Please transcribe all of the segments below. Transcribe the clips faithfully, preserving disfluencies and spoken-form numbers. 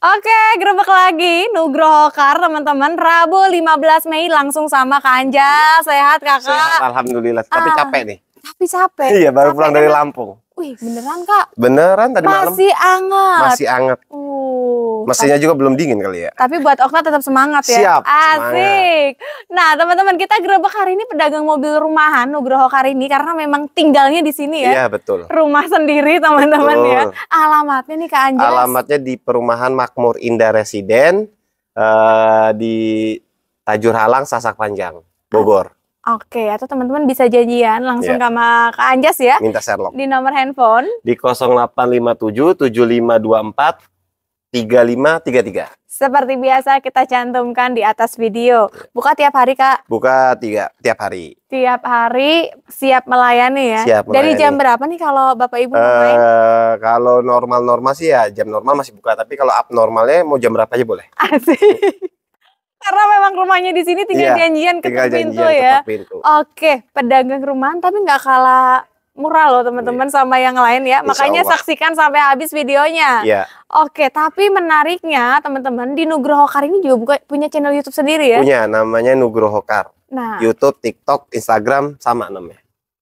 Oke, gerebek lagi Nugrohokar teman-teman. Rabu lima belas Mei langsung sama Kak Anjas. Sehat kakak? Sehat, alhamdulillah. Tapi ah, capek nih. Tapi capek. Iya, baru capek pulang dari Lampung. Wih, beneran kak? Beneran tadi malam. Masih anget. Masih anget. Uh, Mesinnya juga belum dingin kali ya. Tapi buat Okta tetap semangat ya. Siap. Asik. Semangat. Nah, teman-teman, kita gerebek hari ini pedagang mobil rumahan Nugrohokar ini karena memang tinggalnya di sini ya. Iya, betul. Rumah sendiri teman-teman ya. Alamatnya nih Kak Anjas. Alamatnya di Perumahan Makmur Indah Residen uh, di Tajur Halang Sasak Panjang, Bogor. Oke, atau teman-teman bisa janjian langsung yeah. sama Kak Anjas ya. Minta Sherlock. Di nomor handphone. Di nol delapan lima tujuh tujuh lima dua empat tiga lima tiga tiga. Seperti biasa kita cantumkan di atas video. Buka tiap hari kak? Buka tiga, tiap hari. Tiap hari siap melayani ya? Siap melayani. Dari jam berapa nih kalau bapak ibu uh, main? Kalau normal-normal sih ya jam normal masih buka. Tapi kalau abnormalnya mau jam berapa aja boleh. Asik. Karena memang rumahnya di sini tinggal iya, janjian ketuk pintu ya. Pintu. Oke, pedagang rumahan tapi nggak kalah murah loh teman-teman iya. sama yang lain ya. Insya Makanya Allah. Saksikan sampai habis videonya. Iya. Oke, tapi menariknya teman-teman di Nugrohokar ini juga buka, punya channel YouTube sendiri ya? Punya, namanya Nugrohokar. Nah, YouTube, TikTok, Instagram sama namanya.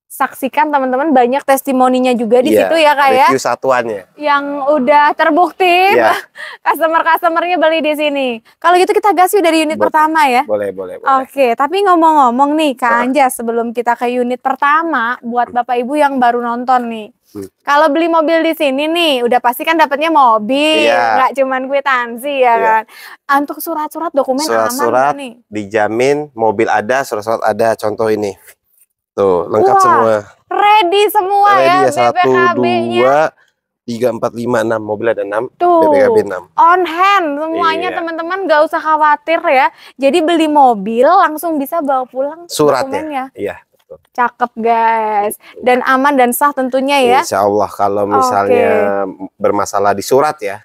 Saksikan teman-teman banyak testimoninya juga di yeah, situ ya kak ya. Review satuannya. Yang udah terbukti yeah. customer-customernya beli di sini. Kalau gitu kita gas yuk dari unit boleh, pertama ya. Boleh boleh. Oke, okay, tapi ngomong-ngomong nih Kak Anjas sebelum kita ke unit pertama buat bapak ibu yang baru nonton nih. Hmm. Kalau beli mobil di sini nih, udah pasti kan dapatnya mobil, nggak yeah. cuman kwitansi ya yeah. kan. Untuk surat-surat dokumen surat -surat aman surat nih. Dijamin mobil ada, surat-surat ada. Contoh ini. Tuh, lengkap Wah, semua. Ready semua ready ya, satu, dua, tiga, empat, lima, enam. Mobil ada enam, tuh, B P K B enam. On hand semuanya teman-teman, iya. gak usah khawatir ya. Jadi beli mobil langsung bisa bawa pulang suratnya. Iya. Cakep guys. Dan aman dan sah tentunya ya. Insya Allah kalau misalnya okay. bermasalah di surat ya,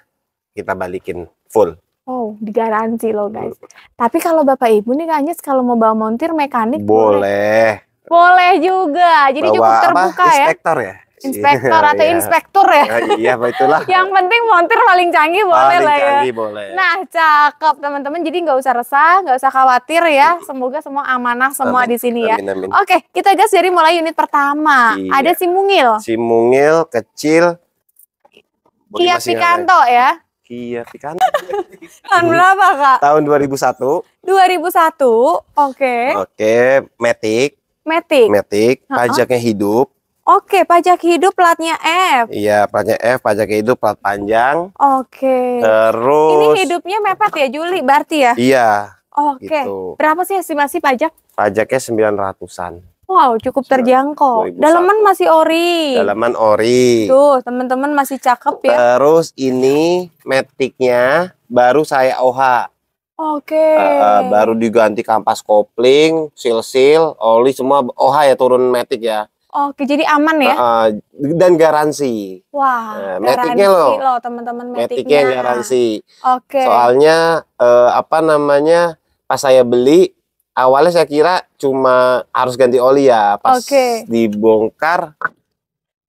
kita balikin full. Oh, digaransi loh guys. Hmm. Tapi kalau bapak ibu nih kayaknya kalau mau bawa montir mekanik boleh. Boleh. Boleh juga, jadi Bawa cukup terbuka apa, ya. Inspektor ya, inspektor atau iya. inspektor ya. Iya, itulah. Yang penting montir paling canggih boleh paling lah ya. Canggih, boleh. Nah, cakep teman-teman. Jadi nggak usah resah, nggak usah khawatir ya. Semoga semua amanah semua amin, di sini amin, ya. Amin. Oke, kita gas dari mulai unit pertama. Iya. Ada si mungil. Si mungil kecil. Kia Picanto ya. Kia Picanto. Tahun berapa kak? Tahun dua ribu satu. dua ribu satu, oke. Oke, Matic. Matic, Matic, pajaknya uh-uh. hidup. Oke, pajak hidup platnya F. Iya, platnya F, pajak hidup plat panjang. Oke. Terus. Ini hidupnya mepet ya Juli, berarti ya? Iya. Oke. Gitu. Berapa sih estimasi pajak? Pajaknya sembilan ratusan. Wow, cukup terjangkau. dua ribu satu. Dalaman masih ori. Dalaman ori. Tuh, teman-teman masih cakep ya. Terus ini Matic-nya baru saya O H. Oke. Okay. Uh, uh, baru diganti kampas kopling, sil-sil, oli semua O H ya turun Matic ya. Oke, okay, jadi aman ya. Uh, uh, dan garansi. Wah. Uh, Matic-nya loh. loh teman-teman Matic-nya garansi. Oke. Okay. Soalnya uh, apa namanya? Pas saya beli awalnya saya kira cuma harus ganti oli ya. Pas okay. dibongkar,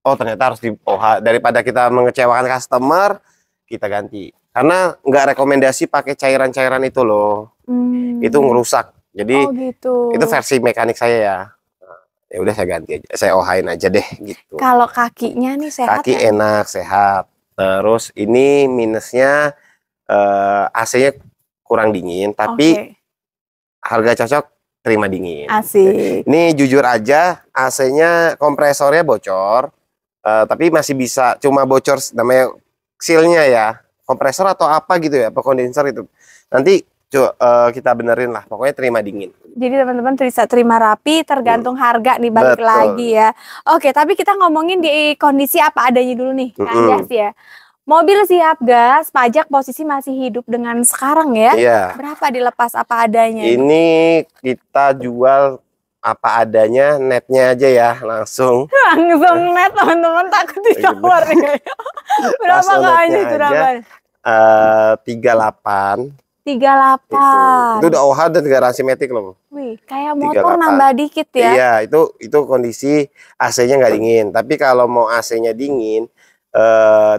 oh ternyata harus di O H. Daripada kita mengecewakan customer, kita ganti. Karena nggak rekomendasi pakai cairan-cairan itu loh, hmm. itu ngerusak. Jadi oh gitu. Itu versi mekanik saya ya. Ya udah saya ganti aja, saya ohain aja deh gitu. Kalau kakinya nih sehat. Kaki ya? Enak sehat. Terus ini minusnya uh, A C-nya kurang dingin, tapi okay. harga cocok terima dingin. Asik. Ini jujur aja A C-nya kompresornya bocor, uh, tapi masih bisa cuma bocor namanya sealnya ya. Kompresor atau apa gitu ya, apa kondenser itu. Nanti cu, uh, kita benerin lah, pokoknya terima dingin. Jadi teman-teman bisa terima rapi, tergantung hmm. harga nih balik Betul. lagi ya. Oke, tapi kita ngomongin di kondisi apa adanya dulu nih, Kak Anjas ya. Mobil siap gas, pajak posisi masih hidup dengan sekarang ya. Iya. Berapa dilepas apa adanya? Ini kita jual apa adanya, netnya aja ya langsung. Langsung net teman-teman takut ditawar nih. Berapa Kak Anjas berapa? Eh tiga puluh delapan. tiga puluh delapan. Itu udah O H dan garansi Matic loh. Wih, kayak motor tiga puluh delapan. Nambah dikit ya. Iya, itu itu kondisi A C-nya nggak dingin. Tapi kalau mau A C-nya dingin,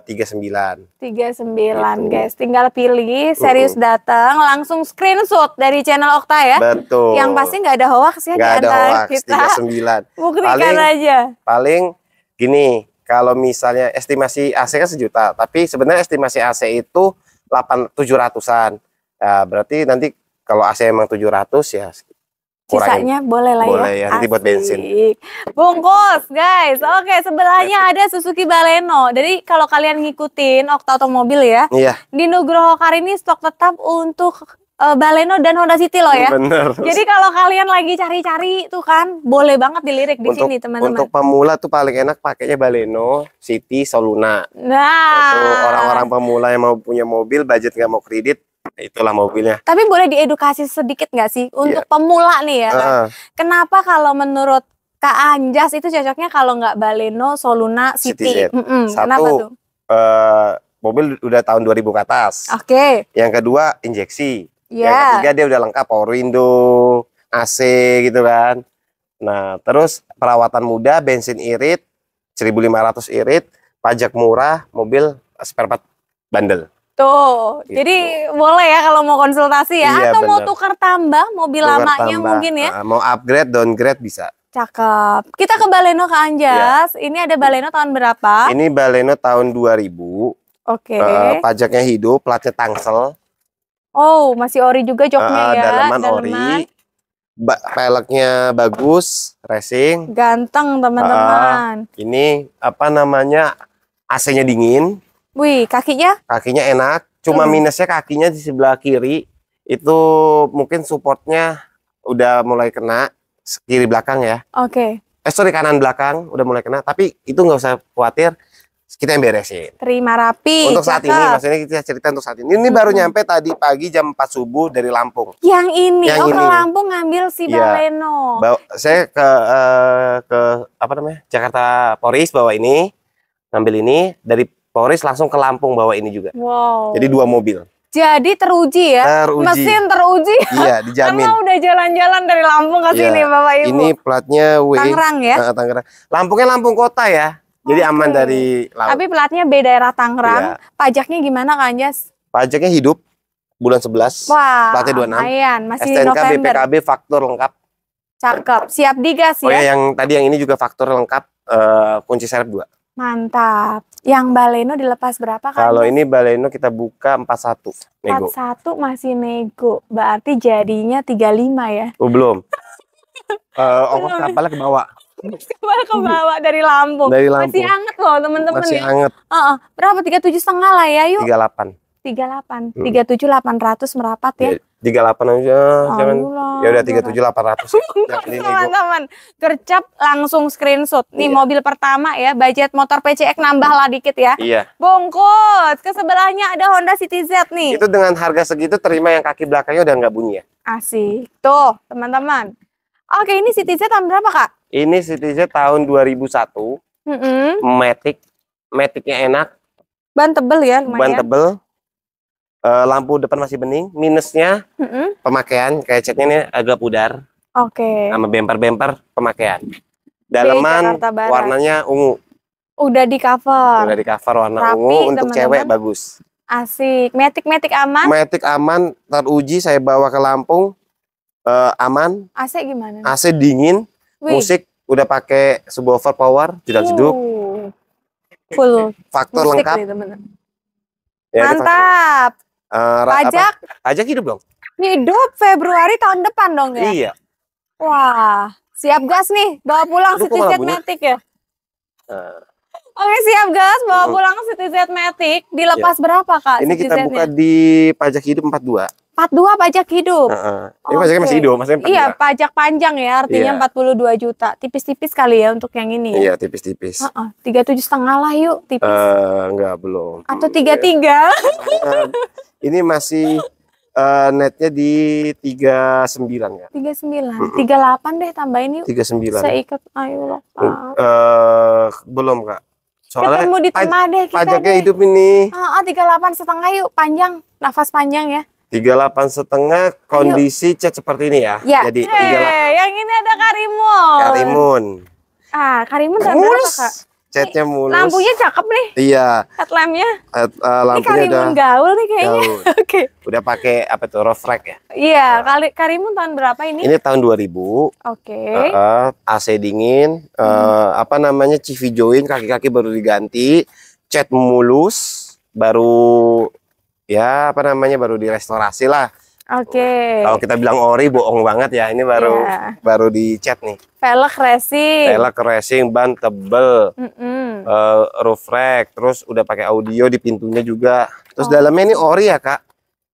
tiga sembilan. tiga sembilan guys, tinggal pilih, serius datang, langsung screenshot dari channel Okta ya. Betul. Yang pasti nggak ada hoax ya, nggak ada hoax. tiga sembilan. Buktikan paling, aja. Paling gini, kalau misalnya estimasi A C kan sejuta, tapi sebenarnya estimasi A C itu delapan tujuh ratusan. Nah, berarti nanti kalau A C emang tujuh ratus ya. Sisanya boleh lah ya. Boleh ya, nanti buat bensin. Bungkus guys. Oke, sebelahnya ada Suzuki Baleno. Jadi kalau kalian ngikutin Okta Otomobil ya. Iya. Di Nugrohokar ini stok tetap untuk uh, Baleno dan Honda City loh ya. Bener. Jadi kalau kalian lagi cari-cari tuh kan boleh banget dilirik di untuk, sini teman-teman. Untuk pemula tuh paling enak pakainya Baleno, City, Soluna. Nah, orang-orang pemula yang mau punya mobil, budget nggak mau kredit. Itulah mobilnya. Tapi boleh diedukasi sedikit nggak sih untuk yeah. pemula nih ya? Kan? Uh. Kenapa kalau menurut Kak Anjas itu cocoknya kalau nggak Baleno, Soluna, City? Mm -mm. Satu, kenapa tuh? Uh, mobil udah tahun dua ribu ke atas. Oke. Okay. Yang kedua injeksi. Yeah. Yang ketiga dia udah lengkap power window, A C gitu kan. Nah terus perawatan mudah, bensin irit, seribu lima ratus irit, pajak murah, mobil spare part bandel. Tuh, gitu. Jadi boleh ya kalau mau konsultasi ya, iya, atau bener. Mau tukar tambah mobil tukar lamanya tambah. Mungkin ya. Uh, mau upgrade, downgrade bisa. Cakep. Kita ke Baleno Kak Anjas. Ya. Ini ada Baleno tahun berapa? Ini Baleno tahun dua ribu. Oke. Okay. Uh, pajaknya hidup, platnya Tangsel. Oh, masih ori juga joknya uh, ya. Daleman ori. Ba peleknya bagus, racing. Ganteng teman-teman. Uh, ini apa namanya? A C-nya dingin. Wih, kakinya? Kakinya enak, cuma hmm. minusnya kakinya di sebelah kiri itu mungkin supportnya udah mulai kena kiri belakang ya. Oke. Okay. Eh sorry kanan belakang udah mulai kena, tapi itu nggak usah khawatir, kita yang beresin. Terima rapi. Untuk saat cakep. Ini, maksudnya kita cerita untuk saat ini. Ini hmm. baru nyampe tadi pagi jam empat subuh dari Lampung. Yang ini, yang oh ini. Ke Lampung ngambil si Baleno. Ya, saya ke uh, ke apa namanya Jakarta Polres bawa ini, ngambil ini dari Polres langsung ke Lampung bawa ini juga. Wow. Jadi dua mobil. Jadi teruji ya. Teruji. Mesin teruji. Iya, dijamin. Karena udah jalan-jalan dari Lampung ke sini, ya. Bapak Ibu. Ini platnya W. Tangerang ya. Nah, Tangerang. Lampungnya Lampung Kota ya. Jadi okay. aman dari laut. Tapi platnya B daerah Tangerang. Ya. Pajaknya gimana Kak Anjas? Pajaknya hidup bulan sebelas. Wah. Platnya dua puluh enam. Ayan, masih S T N K, November. B P K B faktur lengkap. Cakep. Siap digas ya. Oh ya, yang tadi yang ini juga faktur lengkap, uh, kunci serep dua. Mantap. Yang Baleno dilepas berapa kan? Kalau ini Baleno kita buka empat puluh satu nego. empat puluh satu masih nego. Berarti jadinya tiga puluh lima ya. Oh, belum. uh, ongkos kapalnya ke bawah. Kapal ke bawah dari Lampung. Dari Lampung. Masih anget loh teman-teman. Masih ya. Anget. Uh -uh. Berapa? tiga puluh tujuh setengah lah ya, yuk. tiga puluh delapan. tiga puluh delapan. Hmm. tiga puluh tujuh delapan ratus merapat ya. tiga puluh delapan aja. Jangan. Ya udah tiga puluh tujuh delapan ratus. Teman-teman, gercep langsung screenshot. Nih iya. mobil pertama ya, budget motor P C X nambahlah dikit ya. Iya. Bungkus. Ke sebelahnya ada Honda City Z nih. Itu dengan harga segitu terima yang kaki belakangnya udah nggak bunyi ya. Asik. Tuh, teman-teman. Oke, ini City Z tahun berapa, Kak? Ini City Z tahun dua ribu satu. Mm -hmm. Matic. Maticnya enak. Ban tebel ya lumayan. Ban tebel. Lampu depan masih bening, minusnya mm-hmm. pemakaian kayak catnya ini agak pudar. Oke. Okay. Sama bemper-bemper pemakaian. Daleman warnanya ungu. Udah di cover. Udah di cover warna rapi, ungu untuk teman-teman. Cewek bagus. Asik. Matic-matic aman. Matic aman teruji saya bawa ke Lampung uh, aman. A C gimana? A C dingin. Wih. Musik udah pakai subwoofer power, tidak jeduk. Full. Faktor musik lengkap. Nih, teman-teman. Ya, mantap. Uh, pajak, apa? Pajak hidup dong. Hidup Februari tahun depan dong ya. Iya. Wah, siap gas nih bawa pulang City Z Matic ya. Uh. Oke siap gas bawa uh. pulang City Z Matic. Dilepas iya. berapa Kak? Ini City kita buka di pajak hidup empat puluh dua. empat puluh dua pajak hidup. Uh -uh. Ini okay. pajaknya masih hidup, masih empat puluh dua. Iya pajak panjang ya, artinya yeah. empat puluh dua juta. Tipis-tipis kali ya untuk yang ini. Iya tipis-tipis. Uh -uh. tiga puluh tujuh setengah lah yuk tipis. Uh, enggak belum. Atau tiga puluh tiga. Yeah. Ini masih uh, netnya di tiga puluh sembilan ya. tiga puluh sembilan. Mm-mm. tiga puluh delapan deh tambahin yuk. tiga puluh sembilan. Seikat ayo lah. Uh, belum Kak. Soalnya ketemu di tema deh kita. Pajaknya deh. Hidup ini. Ah, uh, uh, tiga puluh delapan setengah yuk, panjang. Nafas panjang ya. tiga puluh delapan setengah kondisi ayo. Cat seperti ini ya. Ya. Jadi hey, yang ini ada Karimun. Karimun. Ah, Karimun berapa Kak? catnya mulus. Lampunya cakep nih. Iya. Headlampnya. Head, uh, lampunya ini Karimun udah gaul nih kayaknya. Oke. Okay. Udah pakai apa tuh, reflek ya? Iya. Kali Karimun tahun berapa ini? Ini tahun dua ribu. Oke. Okay. Uh, uh, A C dingin. Uh, hmm. Apa namanya, C V join, kaki-kaki baru diganti, cat mulus, baru ya apa namanya baru direstorasi lah. Oke. Okay. Kalau kita bilang ori bohong banget ya, ini baru yeah. baru dicat nih. Velg racing. Velg racing, ban tebel, mm -mm. Uh, roof rack, terus udah pakai audio di pintunya juga. Terus oh. dalamnya ini ori ya kak,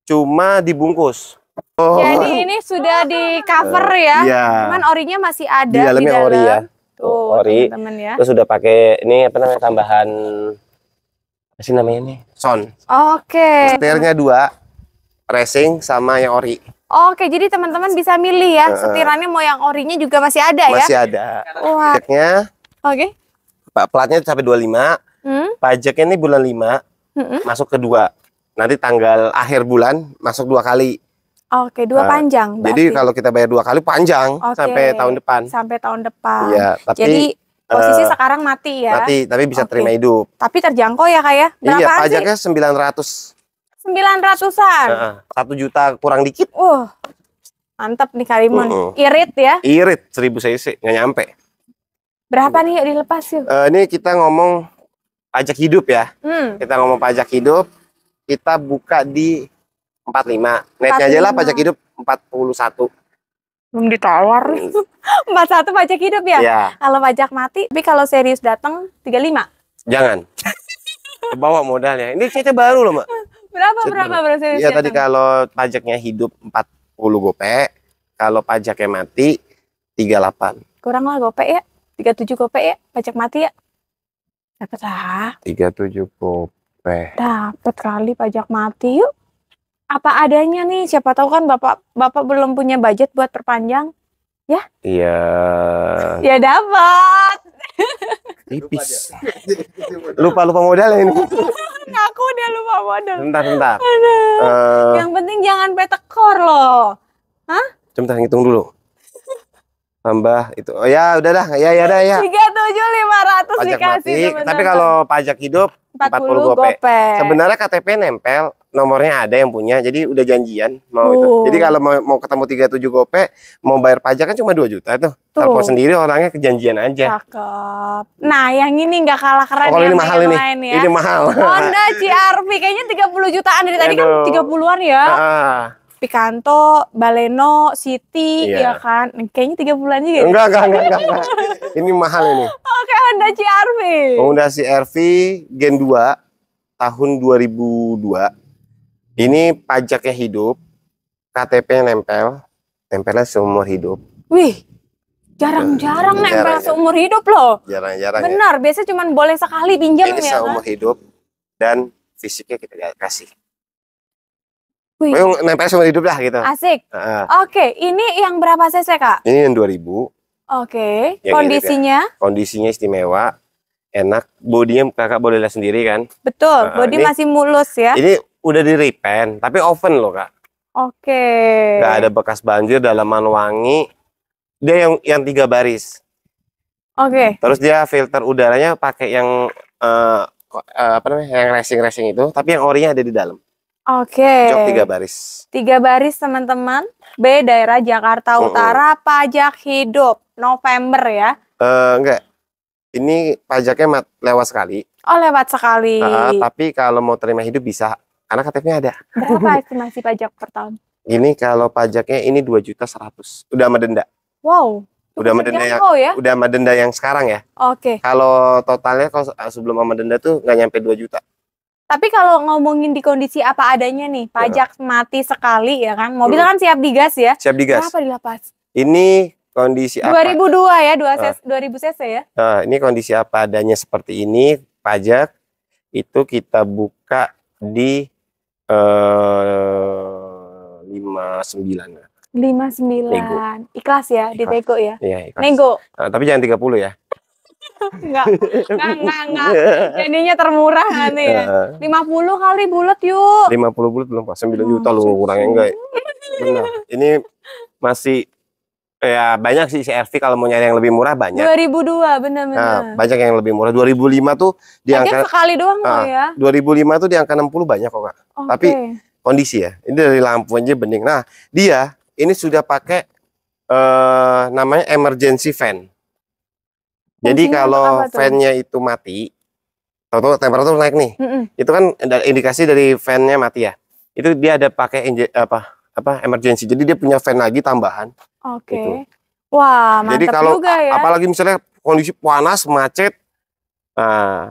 cuma dibungkus. Oh. Jadi ini sudah di cover uh, ya, yeah. cuman orinya masih ada di dalamnya di dalam. Ori ya. Tuh, Tuh ori. Temen -temen ya. Terus udah pakai ini apa namanya tambahan, apa sih namanya ini? Sound. Oke. Okay. Setirnya dua. Racing sama yang ori. Oke, jadi teman-teman bisa milih ya. Setirannya mau yang orinya juga masih ada ya? Masih ada. Wah. Pajaknya. Oke. Okay. Platnya sampai dua puluh lima. Hmm? Pajaknya ini bulan lima. Hmm -hmm. Masuk ke dua. Nanti tanggal akhir bulan masuk dua kali. Oke, dua nah, panjang. Berarti. Jadi kalau kita bayar dua kali panjang okay. sampai tahun depan. Sampai tahun depan. Iya, tapi jadi posisi uh, sekarang mati ya. Mati, tapi bisa okay. terima hidup. Tapi terjangkau ya kak ya? Iya, pajaknya sembilan ratus. sembilan ratusan, uh, satu juta kurang dikit. Uh, mantap nih Karimun. Uh, uh. Irit ya? Irit, seribu cc, nggak nyampe. Berapa nih ya dilepas yuk? Uh, ini kita ngomong pajak hidup ya. Hmm. Kita ngomong pajak hidup, kita buka di empat puluh lima. Netnya aja lah pajak hidup empat puluh satu. Belum ditawar. empat puluh satu pajak hidup ya? Yeah. Kalau pajak mati, tapi kalau serius datang tiga puluh lima. Jangan. Bawa modalnya. Ini C C baru loh, Mak. Berapa Cet berapa berapa? Iya tadi kalau pajaknya hidup empat puluh gopek, kalau pajaknya mati tiga puluh delapan. Kurang lah gopek ya? tiga puluh tujuh gopek ya? Pajak mati ya? Dapat lah. tiga puluh tujuh gopek. Dapat kali pajak mati yuk. Apa adanya nih, siapa tahu kan Bapak Bapak belum punya budget buat perpanjang. Ya? Iya. Ya dapat. Tipis. Lupa-lupa modal ini. Aku udah lupa modal. Bentar, bentar. Uh, Yang penting jangan petekor loh. Hah? Bentar, ngitung dulu. Tambah itu. Oh ya, udah dah. Ya, ya, dah ya. tiga puluh tujuh ribu lima ratus dikasih. Mati, tapi kalau pajak hidup empat puluh gopek. Sebenarnya K T P nempel, nomornya ada yang punya. Jadi udah janjian mau uh. itu. Jadi kalau mau, mau ketemu tiga puluh tujuh gopek, mau bayar pajak kan cuma dua juta tuh. Telepon sendiri orangnya, kejanjian aja. Cakep. Nah, yang ini nggak kalah keren. Oh, ini mahal ini. Lain, ya. Ini mahal. Honda C R V kayaknya tiga puluh jutaan dari tadi kan tiga puluhan ya. Uh. Picanto, Baleno, City, yeah. ya kan? Kayaknya tiga puluhan juga. Enggak, enggak, enggak, enggak, enggak. Ini mahal ini. Oke, Honda C R V. Honda C R V Gen dua tahun dua ribu dua. Ini pajaknya hidup, K T P-nya nempel, nempelnya seumur hidup. Wih, jarang-jarang hmm, nempel jarang, seumur hidup loh. Jarang-jarang. Benar, ya. Biasanya cuma boleh sekali pinjam ya. Ini seumur kan? Hidup dan fisiknya kita kasih. Wih. Nempel seumur hidup lah gitu. Asik. Uh, Oke, ini yang berapa cc kak? Ini yang dua ribu. Oke. Yang kondisinya? Ya. Kondisinya istimewa, enak. Bodinya kakak boleh lihat sendiri kan? Betul. Uh, bodi ini, masih mulus ya. Ini udah di repaint, tapi oven loh kak. Oke. Gak ada bekas banjir, dalaman wangi. Dia yang yang tiga baris. Oke. Terus dia filter udaranya pakai yang uh, uh, apa namanya? Yang racing-racing itu, tapi yang orinya ada di dalam. Oke. Jok tiga baris. Tiga baris teman-teman. B daerah Jakarta mm-mm. Utara, pajak hidup November ya? Uh, enggak. Ini pajaknya lewat sekali. Oh lewat sekali. Uh, tapi kalau mau terima hidup bisa, karena K T P-nya ada. Berapa estimasi pajak per tahun? Ini kalau pajaknya ini dua juta seratus. Udah sama denda. Wow. Udah sama denda yang, ya? Udah sama denda yang sekarang ya. Oke. Okay. Kalau totalnya kalau sebelum sama denda tuh nggak nyampe dua juta. Tapi kalau ngomongin di kondisi apa adanya nih, pajak ya. Mati sekali ya kan? Mobil hmm. kan siap digas ya? Siap digas. Berapa dilepas? Ini kondisi dua ribu dua apa? dua ribu dua ya, dua ribu cc ya? Nah, ini kondisi apa adanya seperti ini, pajak itu kita buka di eh, lima puluh sembilan. lima puluh sembilan. Nego. Ikhlas ya, di Nego ya? Iya, ikhlas. Nego. Nah, tapi jangan tiga puluh ya. Enggak, enggak, enggak, enggak. Jadinya termurah nanti ya. lima puluh kali bulat yuk. lima puluh bulat belum pas, sembilan juta loh kurangnya enggak. Benar. Ini masih Ya banyak sih C R V, kalau mau nyari yang lebih murah banyak. dua ribu dua benar-benar. Nah, banyak yang lebih murah. dua ribu lima tuh di angka sekali doang uh, ya. dua ribu lima tuh di angka enam puluh banyak kok, Kak. Okay. Tapi kondisi ya. Ini dari Lampung aja bening. Nah, dia ini sudah pakai uh, namanya emergency fan. Jadi Mungkin kalau fan-nya itu mati, tahu-tahu temperatur naik nih. Mm -mm. Itu kan indikasi dari fan-nya mati ya. Itu dia ada pakai apa? apa emergency. Jadi dia punya fan lagi tambahan. Oke. Okay. Wah, mantap. Jadi kalau juga ya. Apalagi misalnya kondisi panas, macet, uh,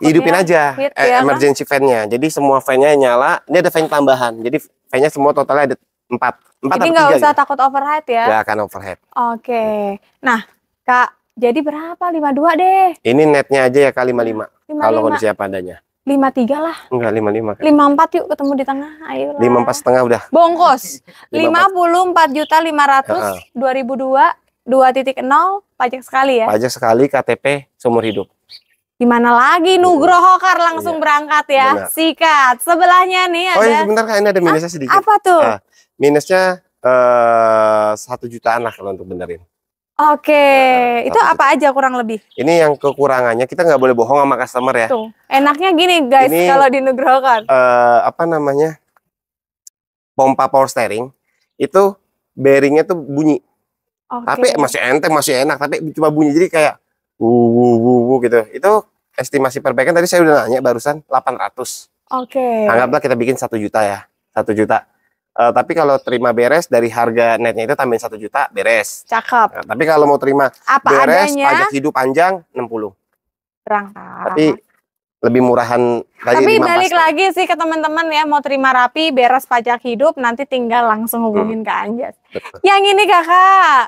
hidupin aja hit, e ya, emergency fan-nya. Jadi semua fan-nya nyala, ini ada fan tambahan. Jadi fan-nya semua totalnya ada empat. empat jadi nggak usah gitu. Takut overhead ya? Nggak akan overhead. Oke. Okay. Nah, Kak, jadi berapa? lima puluh dua deh. Ini netnya aja ya, Kak, lima puluh lima. lima puluh lima. Kalau kondisi apa adanya. lima puluh tiga lah. Enggak, lima puluh lima. lima puluh empat yuk, ketemu di tengah. Ayo. lima puluh empat setengah udah. Bongkos. lima puluh empat juta lima ratus ribu dua ribu dua dua titik nol pajak sekali ya. Pajak sekali, K T P seumur hidup. Gimana lagi Nugrohokar langsung iya. berangkat ya. Benar. Sikat. Sebelahnya nih ada. Oh, ya, sebentar Kak, ini ada minusnya ah, sedikit. Apa tuh? Nah, minusnya satu eh, jutaan lah kalau untuk benerin. Oke, okay. Nah, itu apa aja kurang lebih? Ini yang kekurangannya, kita nggak boleh bohong sama customer ya. Tuh, enaknya gini guys, ini, kalau di Nugroho kan. Uh, apa namanya, pompa power steering, itu bearingnya tuh bunyi. Okay. Tapi masih enteng, masih enak, tapi cuma bunyi. Jadi kayak wuh gitu. Itu estimasi perbaikan, tadi saya udah nanya barusan delapan ratus. Oke. Okay. Anggaplah kita bikin satu juta ya, satu juta. Uh, tapi kalau terima beres dari harga netnya itu tambahin satu juta beres. Cakep. Nah, tapi kalau mau terima apa beres adanya? Pajak hidup panjang enam puluh. Berangkat. Tapi lebih murahan. Tapi balik pasti. Lagi sih ke teman-teman ya, mau terima rapi beres pajak hidup nanti tinggal langsung hubungin hmm. Kak Anjas. Yang ini Kakak.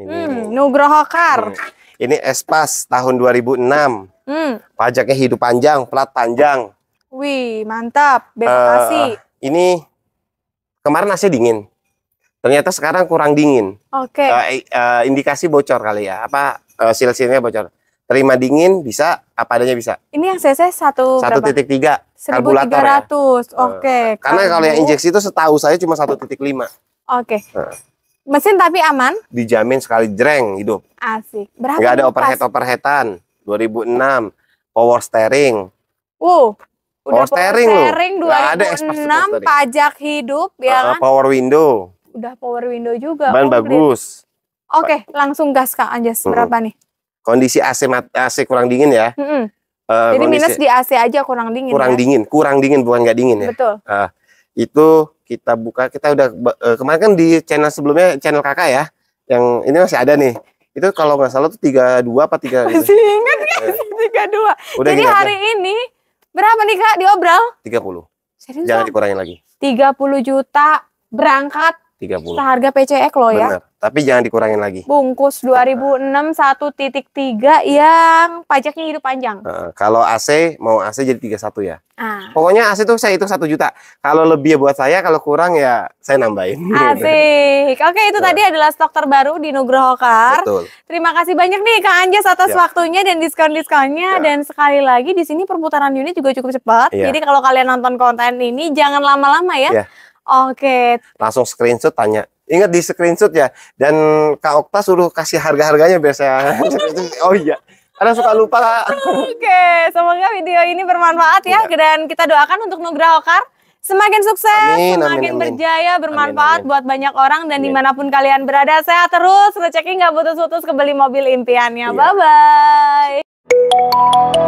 Ini hmm, Nugroho Car. Hmm. Ini Espas tahun dua ribu enam. Hmm. Pajaknya hidup panjang, plat panjang. Wih mantap. Berkasi. Uh, ini. Kemarin A C dingin, ternyata sekarang kurang dingin. Oke. Okay. Uh, uh, indikasi bocor kali ya, apa uh, sil-silnya bocor. Terima dingin bisa, apa adanya bisa. Ini yang C C satu satu titik tiga karburator ya. Oke. Okay. Uh, karena kalau yang injeksi itu setahu saya cuma satu titik lima. Oke. Mesin tapi aman? Dijamin sekali jreng hidup. Asik. Berapa? Gak ada overhead overheadan. dua ribu enam power steering. Uh. Udah power steering, steering loh, nggak ada dua ribu enam pajak hidup ya uh, kan? Power window. Udah power window juga. Ban bagus. Oke, okay, langsung gas Kak Anjas, hmm. berapa nih? Kondisi A C A C kurang dingin ya. Hmm. Uh, Jadi minus di A C aja kurang dingin. Kurang ya? dingin, kurang dingin bukan nggak dingin ya. Betul. Uh, itu kita buka, kita udah uh, kemarin kan di channel sebelumnya channel Kakak ya, yang ini masih ada nih. Itu kalau nggak salah tuh tiga puluh dua apa tiga. Masih ingat nggak sih tiga puluh dua? Jadi hari apa? ini. Berapa nih Kak diobral? tiga puluh. Serius? Jangan dikurangin lagi. tiga puluh juta berangkat. tiga puluh. Harga P C E loh ya. Bener, tapi jangan dikurangin lagi. Bungkus dua ribu enam satu titik tiga yang pajaknya hidup panjang. Uh, kalau A C mau A C jadi tiga puluh satu ya. Uh. Pokoknya A C tuh saya hitung satu juta. Kalau lebih buat saya, kalau kurang ya saya nambahin. Asik. Oke, itu uh. tadi adalah stok terbaru di Nugroho Car. Betul. Terima kasih banyak nih Kak Anjas atas ya. waktunya dan diskon-diskonnya ya. dan sekali lagi di sini perputaran unit juga cukup cepat. Ya. Jadi kalau kalian nonton konten ini jangan lama-lama ya. ya. Oke, langsung screenshot tanya. Ingat di screenshot ya. Dan Kak Okta suruh kasih harga-harganya biasanya. Oh iya, karena suka lupa Kak. Oke, semoga video ini bermanfaat ya. ya. Dan kita doakan untuk Nugrohokar semakin sukses, amin, semakin amin, berjaya, amin. bermanfaat amin, amin. buat banyak orang. Dan amin. dimanapun kalian berada, sehat terus. Rezeki nggak putus-putus, kebeli mobil impiannya. Bye-bye. Iya.